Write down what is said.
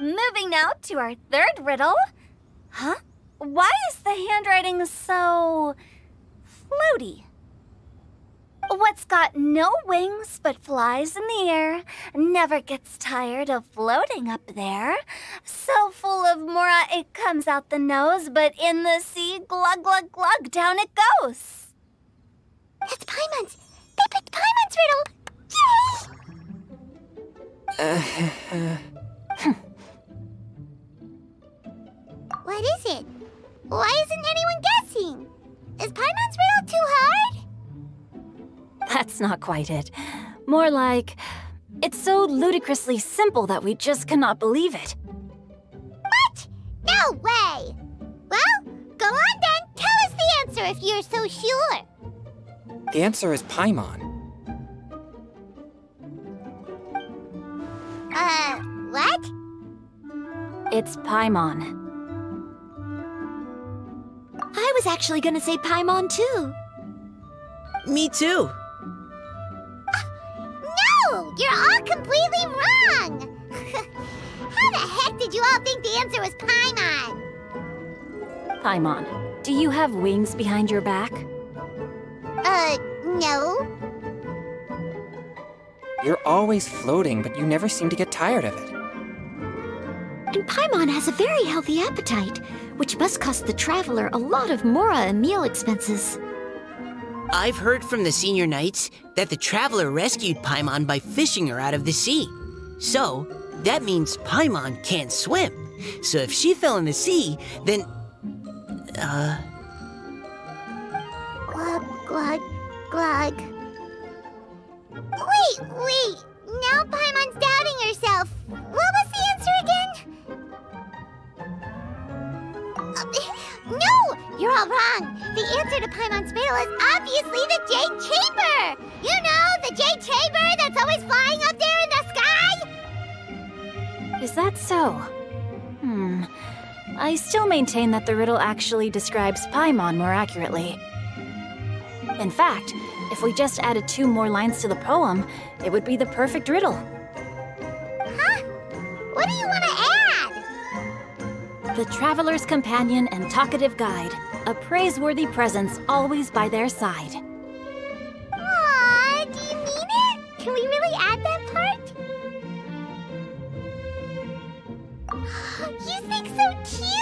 Moving now to our third riddle. Huh? Why is the handwriting so floaty? What's got no wings but flies in the air, never gets tired of floating up there. So full of mora it comes out the nose, but in the sea, glug, glug, glug, down it goes. That's Paimon's. They picked Paimon's riddle. Yay! What is it? Why isn't anyone guessing? Is Paimon's riddle too hard? That's not quite it. More like, it's so ludicrously simple that we just cannot believe it. What? No way! Well, go on then, tell us the answer if you're so sure. The answer is Paimon. What? It's Paimon. I was actually gonna say Paimon too. Me too. You're all completely wrong! How the heck did you all think the answer was Paimon? Paimon, do you have wings behind your back? No. You're always floating, but you never seem to get tired of it. And Paimon has a very healthy appetite, which must cost the Traveler a lot of mora and meal expenses. I've heard from the senior knights that the Traveler rescued Paimon by fishing her out of the sea. So, that means Paimon can't swim. So if she fell in the sea, then... Glug, glug, glug. Wait! Now Paimon's doubting herself. What was the answer again? No! You're all wrong! The answer to Paimon's riddle is obviously the Jade Chamber! You know, the Jade Chamber that's always flying up there in the sky? Is that so? I still maintain that the riddle actually describes Paimon more accurately. In fact, if we just added 2 more lines to the poem, it would be the perfect riddle. Huh? What do you want to add? The Traveler's companion and talkative guide, a praiseworthy presence always by their side. Aww, do you mean it? Can we really add that part? You think so too?